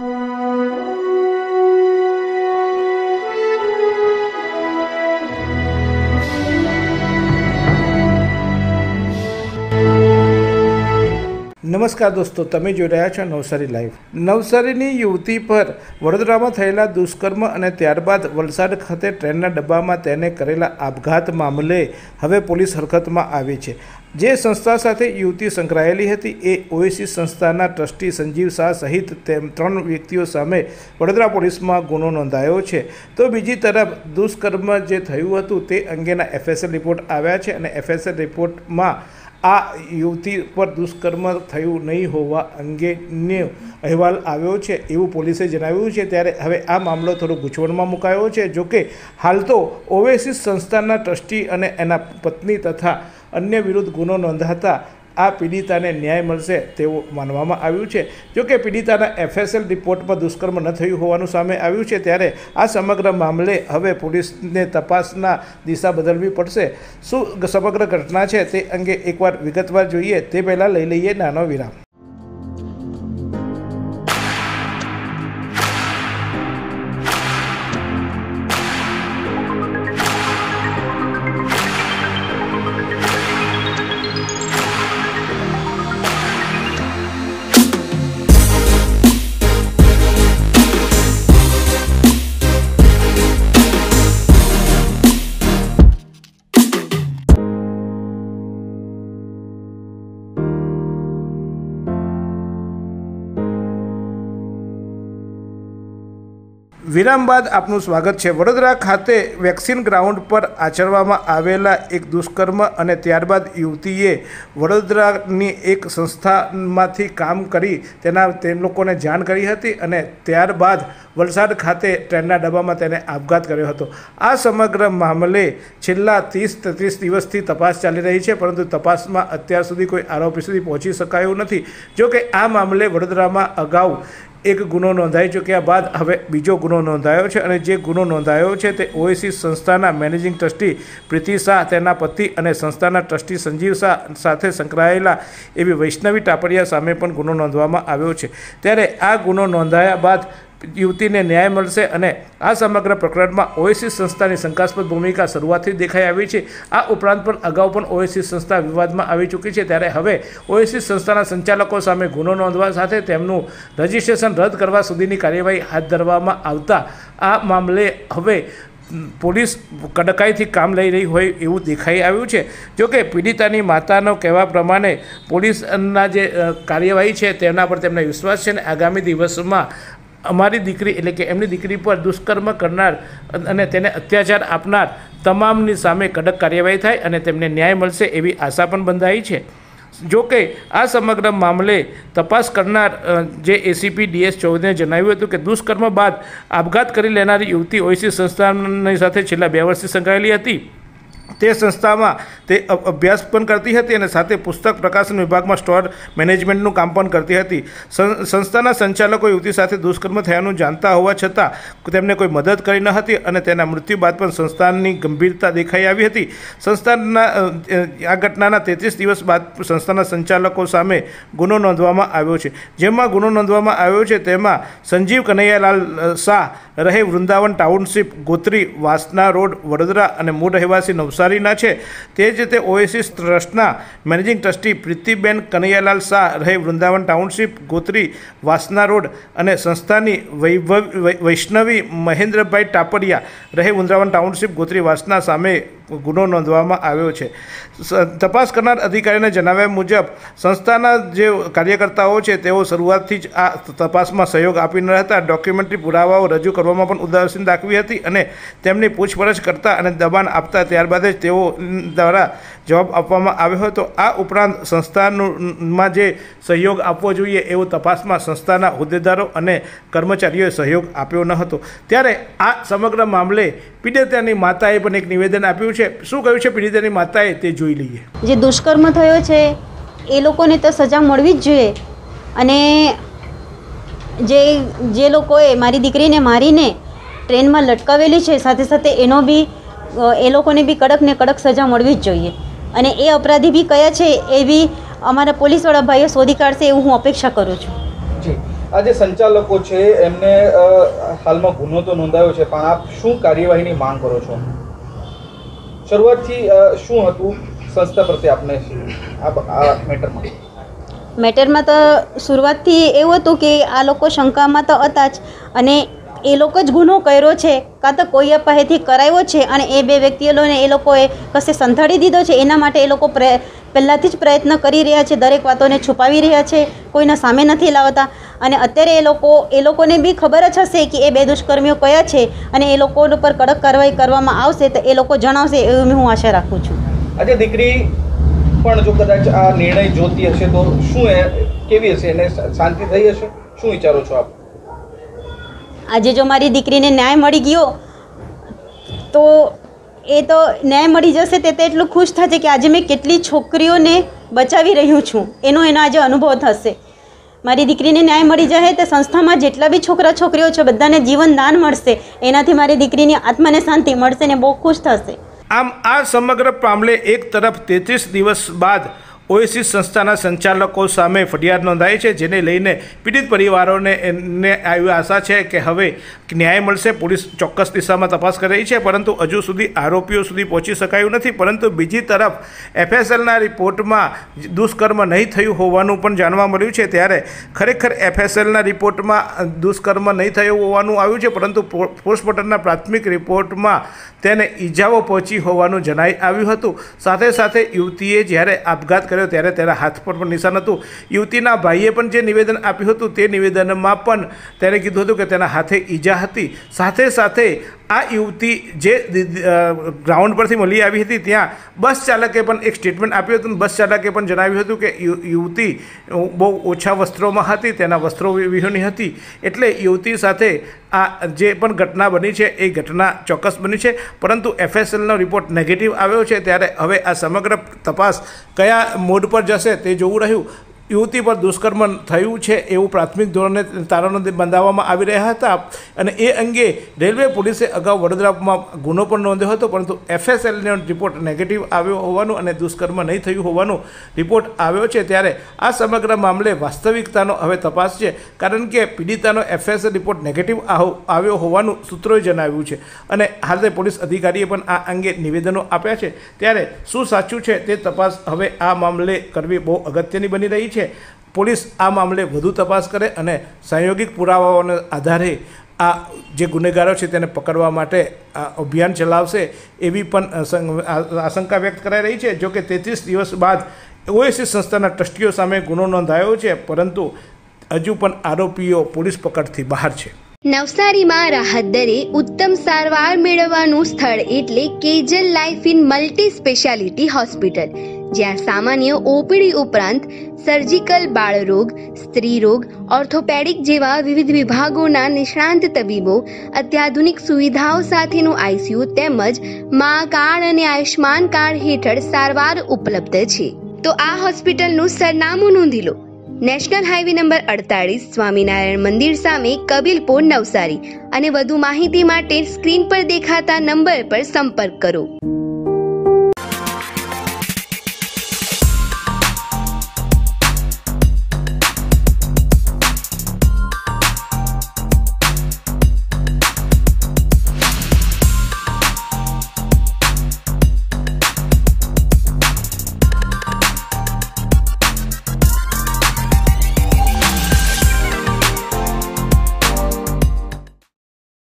નમસ્કાર દોસ્તો, તમે જોઈ રહ્યા છો નવસારી લાઈવ। નવસારીની યુવતી પર વડોદરામાં થયેલા દુષ્કર્મ અને ત્યારબાદ વલસાડ ખાતે ટ્રેનના ડબ્બામાં તેને કરેલા આપઘાત મામલે હવે પોલીસ હરકતમાં આવી છે। જે સંસ્થા સાથે યુવતી સંકળાયેલી હતી એ ઓએસસી સંસ્થાના ટ્રસ્ટી સંજીવ શાહ સહિત તેમ 3 વ્યક્તિઓ સામે વડોદરા પોલીસમાં ગુનો નોંધાયો છે। તો બીજી તરફ દુષ્કર્મ જે થયું હતું તે અંગેના FSL રિપોર્ટ આવ્યા છે અને FSL રિપોર્ટમાં આ યુવતી પર દુષ્કર્મ થયું નહીં હોવા અંગેનો અહેવાલ આવ્યો છે એવું પોલીસે જણાવ્યું છે। ત્યારે હવે આ મામલો થોડો ગૂંચવણમાં મુકાયો છે। જોકે હાલ તો ઓએસસી સંસ્થાના ટ્રસ્ટી અને એના પત્ની તથા અન્ય વિરુદ્ધ ગુનો નોંધાતા આ પીડિતાને ન્યાય મળશે તેવું માનવામાં આવ્યું છે। જોકે પીડિતાના FSL રિપોર્ટમાં દુષ્કર્મ ન થયું હોવાનું સામે આવ્યું છે। ત્યારે આ સમગ્ર મામલે હવે પોલીસને તપાસના દિશા બદલવી પડશે। શું સમગ્ર ઘટના છે તે અંગે એકવાર વિગતવાર જોઈએ તે પહેલાં લઈ લઈએ નાનો વિરામ। વિરામ બાદ આપનું સ્વાગત છે। વડોદરા ખાતે વેક્સિન ગ્રાઉન્ડ પર આચરવામાં આવેલા એક દુષ્કર્મ અને ત્યારબાદ યુવતીએ વડોદરાની એક સંસ્થામાંથી કામ કરી તે લોકોને જાણ કરી હતી અને ત્યારબાદ વલસાડ ખાતે ટ્રેનના ડબ્બામાં તેને આપઘાત કર્યો હતો। આ સમગ્ર મામલે છેલ્લા 30-33 દિવસથી તપાસ ચાલી રહી છે, પરંતુ તપાસમાં અત્યાર સુધી કોઈ આરોપી સુધી પહોંચી શકાયું નથી। જોકે આ મામલે વડોદરામાં અગાઉ એક ગુનો નોંધાઈ ચૂક્યા બાદ હવે બીજો ગુનો નોંધાયો છે અને જે ગુનો નોંધાયો છે તે ઓએસસી સંસ્થાના મેનેજિંગ ટ્રસ્ટી પ્રીતિ શાહ, તેના પતિ અને સંસ્થાના ટ્રસ્ટી સંજીવ શાહ સાથે સંકળાયેલા એવી વૈષ્ણવી ટાપરિયા સામે પણ ગુનો નોંધવામાં આવ્યો છે। ત્યારે આ ગુનો નોંધાયા બાદ યુવતીને ન્યાય મળશે અને આ સમગ્ર પ્રકરણમાં ઓએસસી સંસ્થાની શંકાસ્પદ ભૂમિકા શરૂઆતથી દેખાઈ આવી છે। આ ઉપરાંત પણ અગાઉ પણ ઓએસસી સંસ્થા વિવાદમાં આવી ચૂકી છે। ત્યારે હવે ઓએસસી સંસ્થાના સંચાલકો સામે ગુનો નોંધવા સાથે તેમનું રજિસ્ટ્રેશન રદ કરવા સુધીની કાર્યવાહી હાથ ધરવામાં આવતા આ મામલે હવે પોલીસ કડકાઈથી કામ લઈ રહી હોય એવું દેખાઈ આવ્યું છે। જોકે પીડિતાની માતાનો કહેવા પ્રમાણે પોલીસના જે કાર્યવાહી છે તેના પર તેમનો વિશ્વાસ છે અને આગામી દિવસમાં અમારી દીકરી એટલે કે એમની દીકરી પર દુષ્કર્મ કરનાર અને તેને અત્યાચાર આપનાર તમામની સામે કડક કાર્યવાહી થાય અને તેમને ન્યાય મળશે એવી આશા પણ બંધાઈ છે। જોકે આ સમગ્ર મામલે તપાસ કરનાર જે ACP DS ચૌધરીએ જણાવ્યું હતું કે દુષ્કર્મ બાદ આપઘાત કરી લેનારી યુવતી ઓએસસી સંસ્થાની સાથે છેલ્લા 2 વર્ષથી સંકળાયેલી હતી। તે સંસ્થામાં તે અભ્યાસ પણ કરતી હતી અને સાથે પુસ્તક પ્રકાશન વિભાગમાં સ્ટોર મેનેજમેન્ટનું કામ પણ કરતી હતી। સંસ્થાના સંચાલકો યુવતી સાથે દુષ્કર્મ થયાનું જાણતા હોવા છતાં તેમને કોઈ મદદ કરી ન હતી અને તેના મૃત્યુ બાદ પણ સંસ્થાની ગંભીરતા દેખાઈ આવી હતી। સંસ્થાના આ ઘટનાના 33 દિવસ બાદ સંસ્થાના સંચાલકો સામે ગુનો નોંધવામાં આવ્યો છે। જેમાં ગુનો નોંધવામાં આવ્યો છે તેમાં સંજીવ કનૈયાલાલ શાહ, રહે વૃંદાવન ટાઉનશીપ, ગોત્રી વાસના રોડ, વડોદરા અને મૂળ રહેવાસી નવસારી ના છે। તે જ રીતે ઓએસસી ટ્રસ્ટના મેનેજિંગ ટ્રસ્ટી પ્રીતિબેન કનૈયાલાલ શાહ, રહે વૃંદાવન ટાઉનશીપ, ગોત્રી વાસના રોડ અને સંસ્થાની વૈષ્ણવી મહેન્દ્રભાઈ ટાપરિયા, રહે વૃંદાવન ટાઉનશીપ, ગોત્રી વાસના સામે ગુનો નોંધવામાં આવ્યો છે। તપાસ કરનાર અધિકારીને જણાવ્યા મુજબ સંસ્થાના જે કાર્યકર્તાઓ છે તેઓ શરૂઆતથી જ આ તપાસમાં સહયોગ આપી ન હતા। ડોક્યુમેન્ટરી પુરાવાઓ રજૂ કરવામાં પણ ઉદાસીન દાખવી હતી અને તેમની પૂછપરછ કરતા અને દબાણ આપતા ત્યારબાદ જ તેઓ દ્વારા જવાબ આપવામાં આવ્યો હતો। આ ઉપરાંત સંસ્થામાં જે સહયોગ આપવો જોઈએ એવો તપાસમાં સંસ્થાના હોદ્દેદારો અને કર્મચારીઓએ સહયોગ આપ્યો ન હતો। ત્યારે આ સમગ્ર મામલે પીડિતાની માતાએ પણ એક નિવેદન આપ્યું છે। શું કહ્યું છે પીડિતાની માતાએ તે જોઈ લઈએ। જે દુષ્કર્મ થયો છે એ લોકોને તો સજા મળવી જ જોઈએ અને જે લોકોએ મારી દીકરીને મારીને ટ્રેનમાં લટકાવેલી છે સાથે સાથે એનો બી એ લોકોને બી કડક ને કડક સજા મળવી જ જોઈએ અને એ અપરાધી બી કયા છે એ બી અમારા પોલીસવાળા ભાઈઓ શોધી કાઢશે એવું હું અપેક્ષા કરું છું। આજે સંચાલકો છે એમને હાલમાં ગુનો તો નોંધાયો છે પણ આપ શું કાર્યવાહીની માંગ કરો છો? શરૂઆતથી શું હતું સંસ્થા પ્રત્યે આપને આ મેટરમાં? मैटर में तो शुरुआत थी एवं तो कि आ लोग शंका में तो हता ज अने ए लोग ज गुनो कर्यो छे का तो कोई पासेथी कराव्यो छे अने ए बे व्यक्तिओने ए लोकोए कशे संधाड़ी दीधो छे। एना माटे ए लोको पहेलाथी ज प्रयत्न करी रह्या छे, दरेक वातोने छुपावी रह्या छे, कोईना सामे नथी लावता। अने अत्यारे ए लोकोने बी खबर ज हशे कि ए बे दुष्कर्मीओ कया छे अने ए लोको पर कड़क कार्यवाही करवामां आवशे तो ए लोको जणावशे एवी हुं आशा राखुं छुं। अजे दीकरी पण जो कदाच आ निर्णय जोती हशे तो शुं केवी हशे ने शांति थई हशे, शुं विचारो छो आप? आजे जो मारी दीकरीने न्याय मळी गयो तो ए तो न्याय मळी जशे ते एटलुं खुश थशे कि आजे मैं केटली छोकरीओने बचावी रह्यो छुं एनो आज अनुभव थशे। मारी दीकरीने न्याय मळी जशे तो संस्थामां जेटला बी छोकरा छोकरीओ छे बधाने जीवनदान मळशे, एनाथी मारी दीकरीनी आत्माने शांति मळशे ने बहू खुश थशे। आम आ समग्र मामले एक तरफ 33 दिवस बाद ओएसी संस्थाना संचालकों सामे फरियाद नोंधाई है, जेने लईने पीड़ित परिवारों ने आई आशा है कि हवे न्याय मळशे। पुलिस चौक्कस दिशा में तपास कर रही है परंतु हजू सुधी आरोपीओ सुधी पहुँची शकायु नहीं। परंतु बीजी तरफ एफएसएल रिपोर्ट में दुष्कर्म नहीं थयुं होवानुं पण जाणवा मळ्युं छे, त्यारे खरेखर एफएसएल रिपोर्ट में दुष्कर्म नहीं थयुं होवानुं आव्युं छे परंतु पोस्टमोर्टमना प्राथमिक रिपोर्ट में तेने ईजाओ पहुंची होवानुं जणाई आव्युं हतुं। साथे साथे युवतीए ज्यारे आपघात कर त्यारे तेरा हाथ पर निशान हतुं। युवतीना भाईए पण जे निवेदन आप्युं हतुं ते निवेदनमां पण तेणे कीधुं हतुं के तेना हाथे ईजा हती। साथे साथे आ युवती जे ग्राउंड परथी मळी आवी हती त्यां बस चालके पण एक स्टेटमेंट आप्युं हतुं। बस चालके पण जणाव्युं हतुं के युवती बहु ओछा वस्त्रोमां हती, तेना वस्त्रो विहोणी हती, एटले युवती साथे आ जे पण घटना बनी छे ए घटना चोक्कस बनी छे। परंतु एफएसएलनो रिपोर्ट नेगेटिव आव्यो छे त्यारे हवे आ समग्र तपास कया मोड पर जशे ते जोवुं रह्युं। युवती पर दुष्कर्म थयुं छे एवं प्राथमिक धोरणे तारણો બંધાવવામાં આવી રહ્યા હતા અને એ અંગે રેલવે પોલીસે અગાઉ વડોદરામાં ગુનો પણ નોંધ્યો હતો પરંતુ એફએસએલનો રિપોર્ટ નેગેટિવ આવ્યો હોવાનું અને દુષ્કર્મ નહીં થયું હોવાનું રિપોર્ટ આવ્યો છે ત્યારે આ સમગ્ર મામલે વાસ્તવિકતાનો હવે તપાસ છે કારણ કે પીડિતાનો એફએસએલ રિપોર્ટ નેગેટિવ આવ્યો હોવાનું સૂત્રોએ જણાવ્યું છે અને હાલતે પોલીસ અધિકારીએ પણ આ અંગે નિવેદનો આપ્યા છે ત્યારે શું સાચું છે તે તપાસ હવે આ મામલે કરવી બહુ અગત્યની બની રહી છે। पुलिस आ मामले वधु तपास करे अने संयोगिक पुरावाओने आधारे आ जे गुनेगारो छे तेने पकड़वा माटे अभियान चलावशे एवी पण आशंका व्यक्त कराई रही है। जो कि 33 दिवस बाद ओएसी संस्थाना ट्रस्टीओ सामे गुनो नोंधायो छे परंतु हजू पण आरोपीओ पुलिस पकड़थी बहार छे। नवसारी में राहत दरे उत्तम सारवार मेळववानुं स्थळ एटले केजल life in multi speciality hospital, ज्यां सामान्य ओपीडी उपरांत सर्जिकल बाळरोग, स्त्री रोग, ऑर्थोपेडिक जेवा विविध विभागोना निष्णांत तबीबो अत्याधुनिक सुविधाओं साथेनुं आईसीयू तेमज मा कार्ड अने आयुष्मान कार्ड हेठळ सारवार उपलब्ध छे। तो आ हॉस्पिटलनुं सरनामुं नोंधी लो। नेशनल हाईवे नंबर 48 स्वामीनारायण मंदिर सामे कबीलपुर नवसारी। अने वधु माहिती माटे स्क्रीन पर देखाता नंबर पर संपर्क करो।